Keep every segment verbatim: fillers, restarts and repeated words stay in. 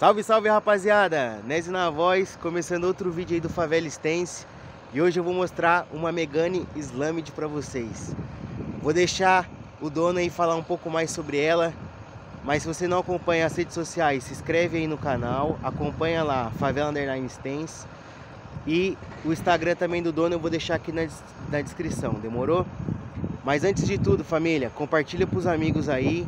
Salve, salve, rapaziada! Nézio na voz, começando outro vídeo aí do Favela Stance. E hoje eu vou mostrar uma Megane Slammed pra vocês. Vou deixar o dono aí falar um pouco mais sobre ela. Mas se você não acompanha as redes sociais, se inscreve aí no canal. Acompanha lá, Favela Stance. E o Instagram também do dono eu vou deixar aqui na, na descrição, demorou? Mas antes de tudo, família, compartilha pros amigos aí.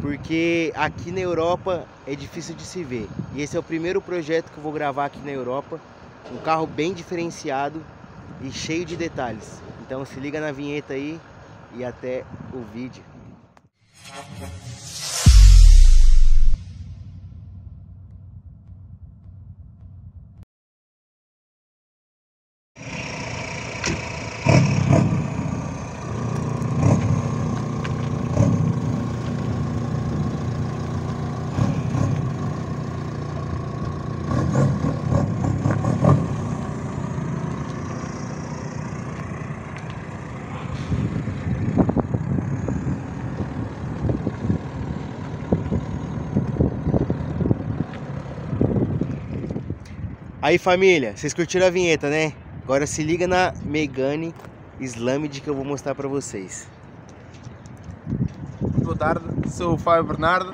Porque aqui na Europa é difícil de se ver. E esse é o primeiro projeto que eu vou gravar aqui na Europa. Um carro bem diferenciado e cheio de detalhes. Então se liga na vinheta aí e até o vídeo. Aí, família, vocês curtiram a vinheta, né? Agora se liga na Megane Slammed que eu vou mostrar pra vocês. Boa tarde, sou o Fábio Bernardo.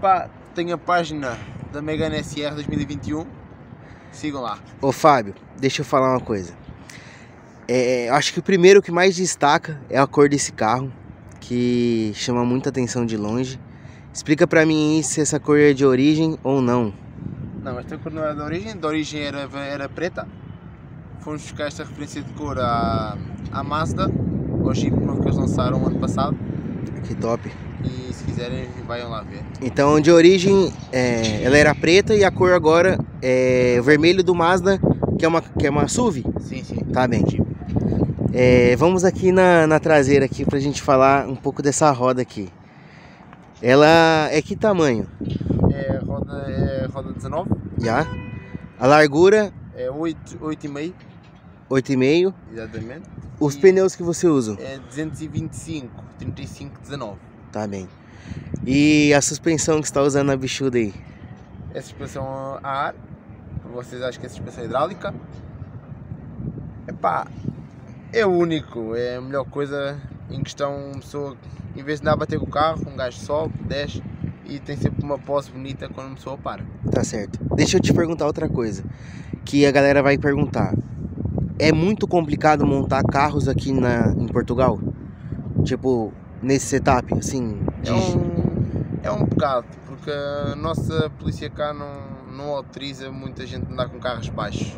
Pá, tenho a página da Megane S R dois mil e vinte e um. Sigam lá. Ô Fábio, deixa eu falar uma coisa. É, acho que o primeiro que mais destaca é a cor desse carro, que chama muita atenção de longe. Explica pra mim se essa cor é de origem ou não. Não, esta cor não era da origem, da origem era, era preta. Fomos buscar esta referência de cor à, à Mazda, ao Jeep novo que eles lançaram ano passado. Que top! E se quiserem, vão lá ver. Então, de origem, é, ela era preta e a cor agora é vermelho do Mazda, que é uma, que é uma S U V? Sim, sim. Tá bem. É, vamos aqui na, na traseira aqui pra gente falar um pouco dessa roda aqui. Ela é que tamanho? É roda, é roda dezenove. Já. A largura? É oito e meio. oito e meio. Exatamente. Os e pneus que você usa? É duzentos e vinte e cinco, trinta e cinco, dezenove. Tá bem. E a suspensão que você está usando na bichuda aí? É suspensão a ar. Vocês acham que é suspensão hidráulica? Epá, é único. É a melhor coisa em questão. Uma pessoa, em vez de andar a bater com o carro, um gajo sobe, desce. E tem sempre uma pose bonita quando uma pessoa para. Tá certo. Deixa eu te perguntar outra coisa, que a galera vai perguntar. É muito complicado montar carros aqui na, em Portugal? Tipo, nesse setup, assim? De... É, um, é um bocado, porque a nossa polícia cá não, não autoriza muita gente a andar com carros baixos.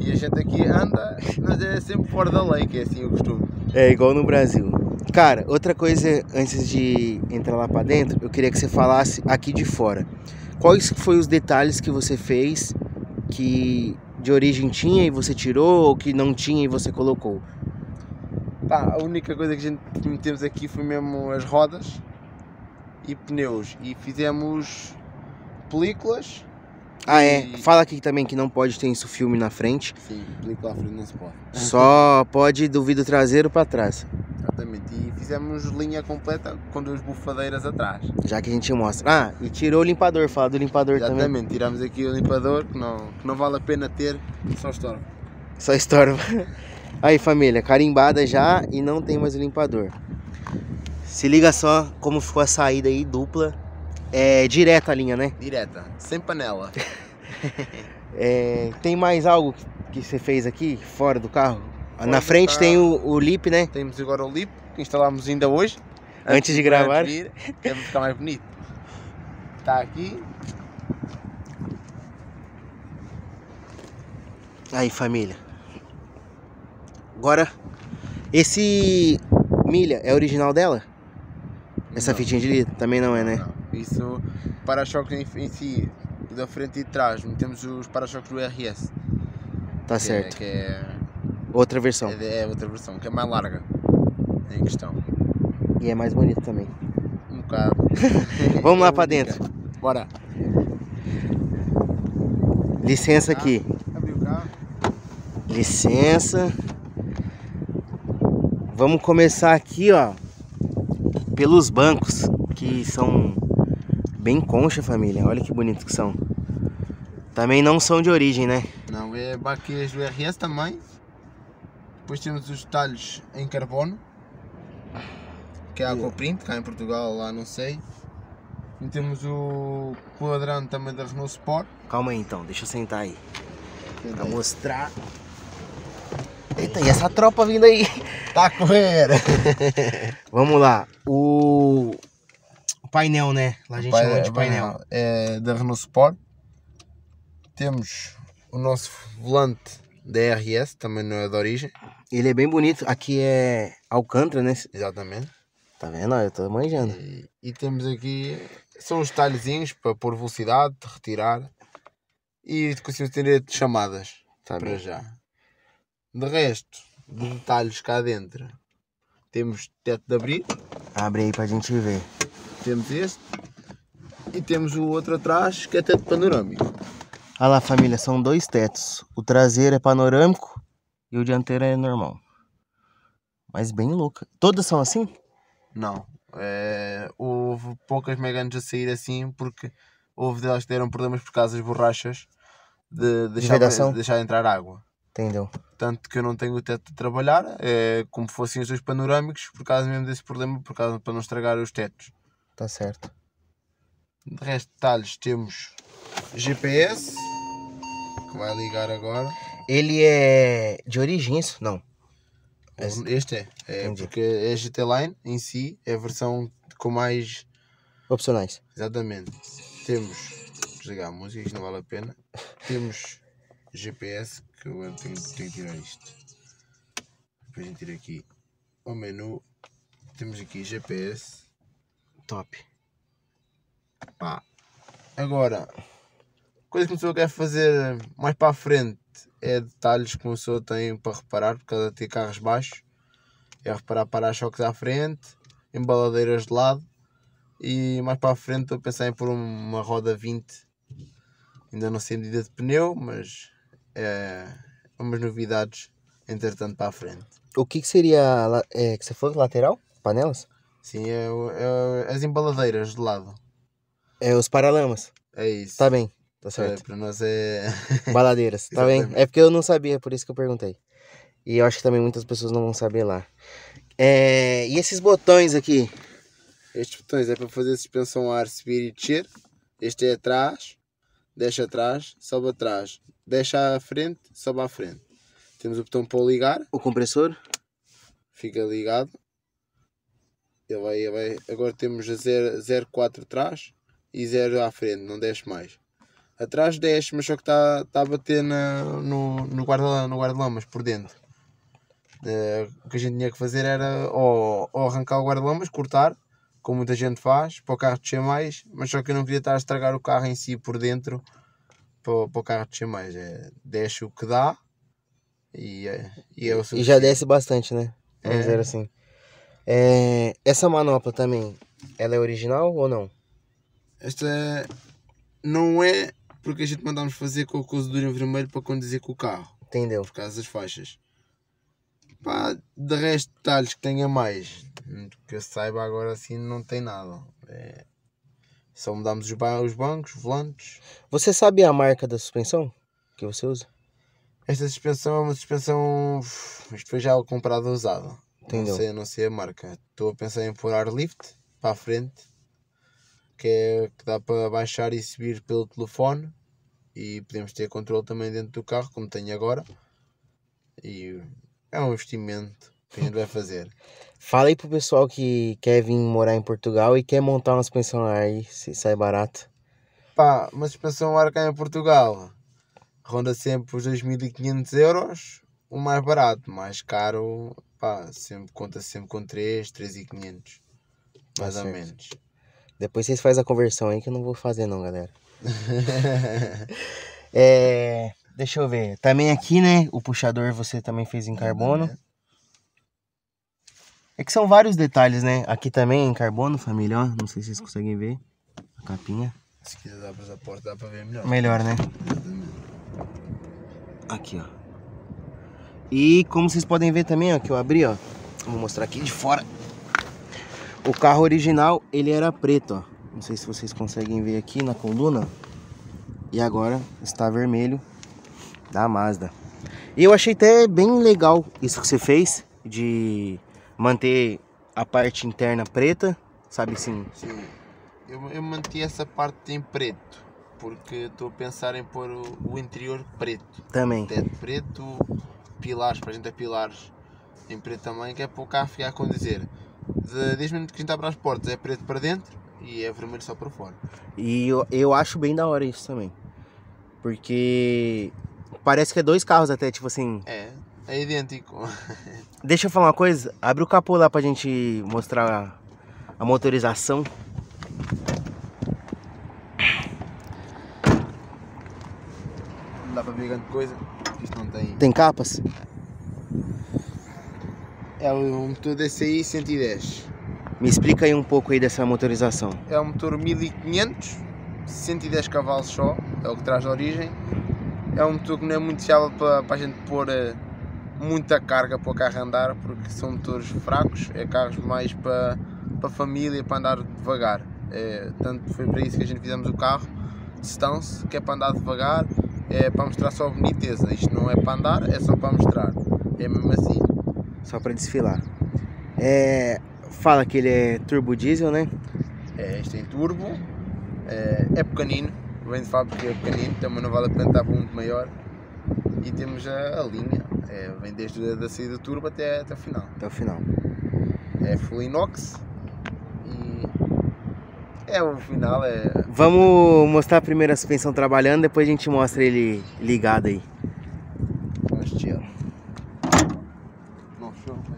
E a gente aqui anda, mas é sempre fora da lei, que é assim o costume. É igual no Brasil. Cara, outra coisa, antes de entrar lá pra dentro, eu queria que você falasse aqui de fora. Quais foram os detalhes que você fez que de origem tinha e você tirou, ou que não tinha e você colocou? Tá, a única coisa que a gente metemos aqui foi mesmo as rodas e pneus. E fizemos películas. Ah e... é, fala aqui também que não pode ter isso filme na frente. Sim, película à frente não se pode. Só pode do vidro traseiro pra trás. Exatamente, e fizemos linha completa com duas bufadeiras atrás. Já que a gente mostra. Ah, e tirou o limpador, fala do limpador. Exatamente. Também. Exatamente, tiramos aqui o limpador, que não, que não vale a pena ter, só estorva. Só estorva. Aí família, carimbada já e não tem mais o limpador. Se liga só como ficou a saída aí, dupla. É direta a linha, né? Direta, sem panela. É, tem mais algo que você fez aqui, fora do carro? Na frente tá... tem o, o lip, né? Temos agora o lip, que instalámos ainda hoje. Antes, antes de gravar. Vir, é para ficar mais bonito. Está aqui. Aí, família. Agora, esse milha é original dela? Essa não. Fitinha de litro também não é, né? Não. Isso, para-choques em si, da frente e de trás. Temos os para-choques do D R S. Tá certo. Que é... Que é... Outra versão. É, é outra versão, que é mais larga em questão. E é mais bonito também. Um bocado. Vamos lá pra dentro. Bora. Licença aqui. Abriu o carro. Licença. Vamos começar aqui, ó, pelos bancos, que são bem concha, família. Olha que bonito que são. Também não são de origem, né? Não, é baquês do R S também. Depois temos os talhos em carbono, que é a Aquaprint, cá em Portugal, lá não sei. E temos o quadrante também da Renault Sport. Calma aí então, deixa eu sentar aí. Pra mostrar. Eita, e essa tropa vindo aí? Tá correndo. Vamos lá. O... o painel, né? Lá a gente chama de painel. É da Renault Sport. Temos o nosso volante D R S, também não é de origem. Ele é bem bonito. Aqui é Alcântara, né? Exatamente. Tá vendo? Eu tô manjando. E, e temos aqui... são os talhezinhos para pôr velocidade, retirar. E consigo ter chamadas. Tá para bem. Já. De resto, de detalhes cá dentro. Temos teto de abrir. Abre aí para a gente ver. Temos este. E temos o outro atrás, que é teto panorâmico. Olha lá, família, são dois tetos. O traseiro é panorâmico e o dianteiro é normal. Mas bem louca. Todas são assim? Não. É... houve poucas Meganes a sair assim, porque houve delas que deram problemas por causa das borrachas de deixar, de deixar entrar água. Entendeu? Tanto que eu não tenho o teto de trabalhar, é como fossem os dois panorâmicos, por causa mesmo desse problema, por causa para não estragar os tetos. Tá certo. De resto, detalhes, temos G P S, que vai ligar agora. Ele é de origem isso? Não. Este é, é porque é G T Line em si, é a versão com mais opcionais. Exatamente. Temos, vou desligar a música, isto não vale a pena. Temos G P S, que eu tenho, tenho que tirar isto. Depois a gente tira aqui o menu. Temos aqui G P S. Top. Pá. Agora, coisa que a pessoa quer fazer mais para a frente é detalhes que a pessoa tem para reparar, por causa de ter carros baixos. É reparar para-choques à frente, embaladeiras de lado. E mais para a frente estou a pensar em pôr uma roda vinte. Ainda não sei a medida de pneu, mas é umas novidades entretanto para a frente. O que, que seria é, que você falou? Lateral? Panelas? Sim, é, é, as embaladeiras de lado. É os paralamas. É isso. Tá bem, tá certo. É, para nós é... baladeiras, tá bem? É porque eu não sabia, por isso que eu perguntei. E eu acho que também muitas pessoas não vão saber lá. É... E esses botões aqui? Estes botões é para fazer suspensão a ar, subir e descer. Este é atrás, deixa atrás, sobe atrás, deixa à frente, sobe à frente. Temos o botão para ligar. O compressor fica ligado. Ele vai, ele vai. Agora temos zero vírgula quatro atrás e zero à frente, não desce mais. Atrás desce, mas só que está tá a bater na, no, no guarda-lamas por dentro. É, o que a gente tinha que fazer era ou, ou arrancar o guarda-lamas, cortar, como muita gente faz, para o carro descer mais, mas só que eu não queria estar a estragar o carro em si por dentro, para, para o carro descer mais. É, desce o que dá e, e é o suficiente. E já desce bastante, né? Vamos é. dizer assim. É, essa manopla também, ela é original ou não? Esta não é, porque a gente mandámos fazer com o cozedura vermelho para conduzir com o carro. Entendeu? Por causa das faixas. Pá, de resto, detalhes que tenha mais, que eu saiba agora assim não tem nada. É... só mudámos os bancos, os volantes. Você sabe a marca da suspensão que você usa? Esta suspensão é uma suspensão... isto foi já comprada usada. Entendeu? Não sei, não sei a marca. Estou a pensar em pôr air-lift para a frente, que é que dá para baixar e subir pelo telefone, e podemos ter controle também dentro do carro, como tenho agora, e é um investimento que a gente vai fazer. Fala aí pro pessoal que quer vir morar em Portugal e quer montar uma suspensão a ar aí, se sai barato. Pá, uma suspensão a ar cá em Portugal ronda sempre os dois mil e quinhentos euros, o mais barato. Mais caro, pá, sempre, conta sempre com três, três mil e quinhentos, mais ou menos. Depois vocês fazem a conversão aí, que eu não vou fazer não, galera. É, deixa eu ver. Também aqui, né? O puxador você também fez em carbono. É que são vários detalhes, né? Aqui também em carbono, família, ó. Não sei se vocês conseguem ver a capinha. Se quiser dar para a porta, dá para ver melhor. Melhor, né? Aqui, ó. E como vocês podem ver também, ó, que eu abri, ó. Vou mostrar aqui de fora. O carro original, ele era preto, ó. Não sei se vocês conseguem ver aqui na coluna. E agora está vermelho da Mazda. E eu achei até bem legal isso que você fez, de manter a parte interna preta, sabe assim? Sim, eu, eu manti essa parte em preto, porque estou a pensar em pôr o, o interior preto. Também. Teto preto, pilares, para a gente é pilares em preto também, que é para o carro ficar a conduzir. De dez minutos que a gente abre as portas é preto para dentro e é vermelho só para fora. E eu, eu acho bem da hora isso também, porque parece que é dois carros até, tipo assim... É, é idêntico. Deixa eu falar uma coisa, abre o capô lá pra gente mostrar a, a motorização. Não dá pra ver grande coisa, isto não tem... Tem capas? É um motor D C I cento e dez. Me explica aí um pouco aí dessa motorização. É um motor mil e quinhentos, cento e dez cavalos só, é o que traz a origem. É um motor que não é muito fiável para, para a gente pôr muita carga para o carro andar, porque são motores fracos, é carros mais para, para a família, para andar devagar. É, tanto foi para isso que a gente fizemos o carro Stance, que é para andar devagar, é para mostrar só a boniteza. Isto não é para andar, é só para mostrar. É mesmo assim. Só para desfilar. É... Fala que ele é turbo diesel, né? É, este tem turbo, é, é pequenino, vem de fábrica, é pequenino, também não vale a pena estar para muito maior. E temos a, a linha, é, vem desde a da saída turbo até, até o final. Até o final. É full inox e é o final. É... Vamos mostrar primeiro a suspensão trabalhando, depois a gente mostra ele ligado aí.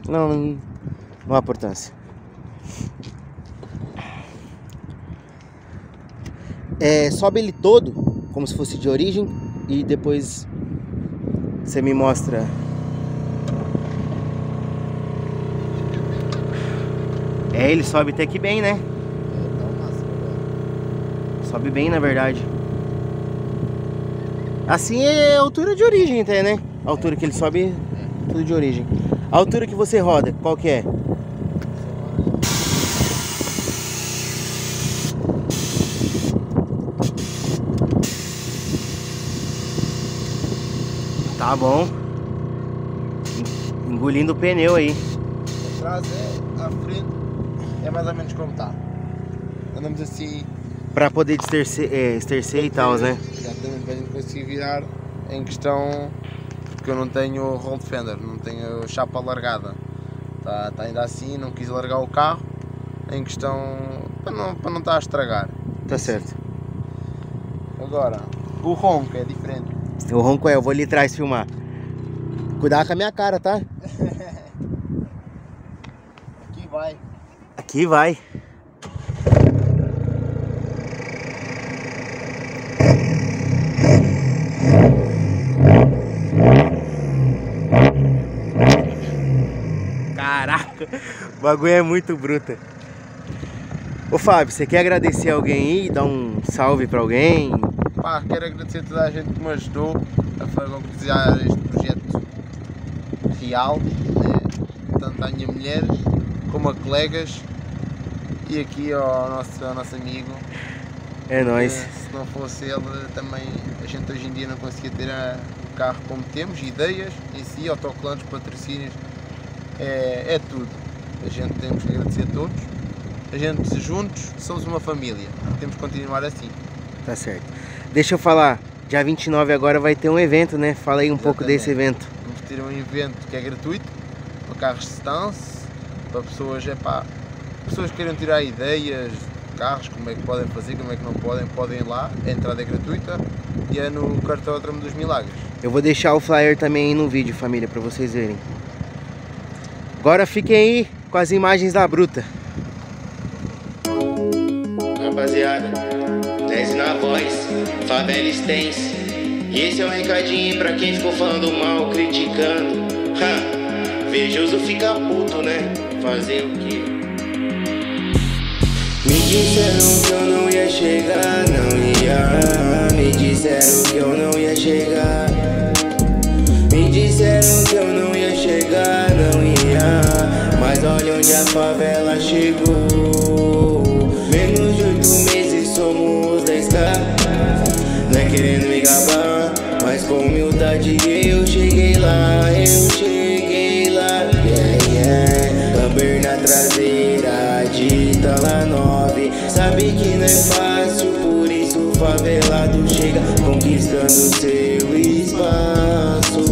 Não, não, não há importância. É, sobe ele todo, como se fosse de origem, e depois você me mostra. É, ele sobe até que bem, né? Sobe bem, na verdade. Assim é a altura de origem até, né? A altura que ele sobe, tudo de origem. A altura que você roda, qual que é? Tá bom. Engolindo o pneu aí. Atrás é, à frente é mais ou menos como tá. Andamos assim... Pra poder estercer, é, estercer e tal, né? Exatamente, pra gente conseguir virar em questão... Porque eu não tenho Roll Defender, não tenho chapa largada. Tá, tá ainda assim, não quis largar o carro em questão... Para não estar não tá a estragar. Tá certo. Agora, o ronco é diferente. O ronco é, eu vou ali atrás filmar. Cuidado com a minha cara, tá? Aqui vai. Aqui vai. Caraca, o bagulho é muito bruto. Ô Fábio, você quer agradecer alguém aí? Dar um salve pra alguém? Pá, quero agradecer a toda a gente que me ajudou a concretizar este projeto real, né? Tanto à minha mulher como a colegas e aqui ao nosso, ao nosso amigo. É nóis. Se não fosse ele, também a gente hoje em dia não conseguia ter o carro como temos, ideias em si, autocolantes, patrocínios, é, é tudo. A gente temos que agradecer a todos. A gente juntos somos uma família, temos que continuar assim. Tá certo. Deixa eu falar, dia vinte e nove agora vai ter um evento, né? Fala aí um Exatamente. pouco desse evento. Vamos ter um evento que é gratuito, para carros de stance, para pessoas, é pá, pessoas que queiram tirar ideias de carros, como é que podem fazer, como é que não podem, podem ir lá, a entrada é gratuita e é no Cartódromo dos Milagres. Eu vou deixar o flyer também aí no vídeo, família, para vocês verem. Agora fiquem aí com as imagens da Bruta. Rapaziada, dez na voz, Favela Stance. E esse é um recadinho pra quem ficou falando mal, criticando. Ha, invejoso fica puto, né? Fazer o quê? Me disseram que eu não ia chegar, não ia. Me disseram que eu não ia chegar. Me disseram que eu não ia chegar, não ia. Mas olha onde a favela chegou. Menos de oito meses. cidade e eu cheguei lá, eu cheguei lá, yeah, yeah. Camber na traseira, dita lá nove. Sabe que não é fácil, por isso o favelado chega conquistando seu espaço.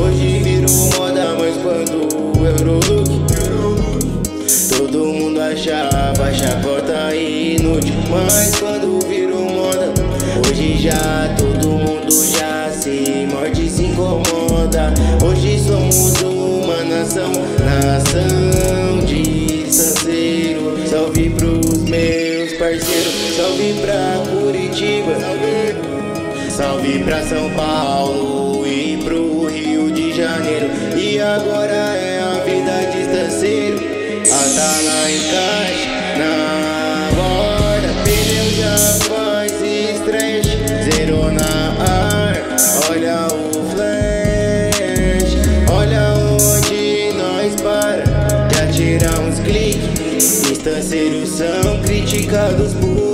Hoje virou moda, mas quando eu Eurolook, todo mundo achava chacota inútil, mas quando virou moda, hoje já todo mundo já se morde e se incomoda. Hoje somos uma nação, nação de sanceiro. Salve pros meus parceiros, salve pra Curitiba, salve pra São Paulo e pro Rio de Janeiro. E agora é a vida de sanceiro, a tá lá em caixa, na borda, pneu já faz stretch, zero na ar, olha o flash, olha onde nós para, quer tirar uns cliques. Os tanceiros são criticados por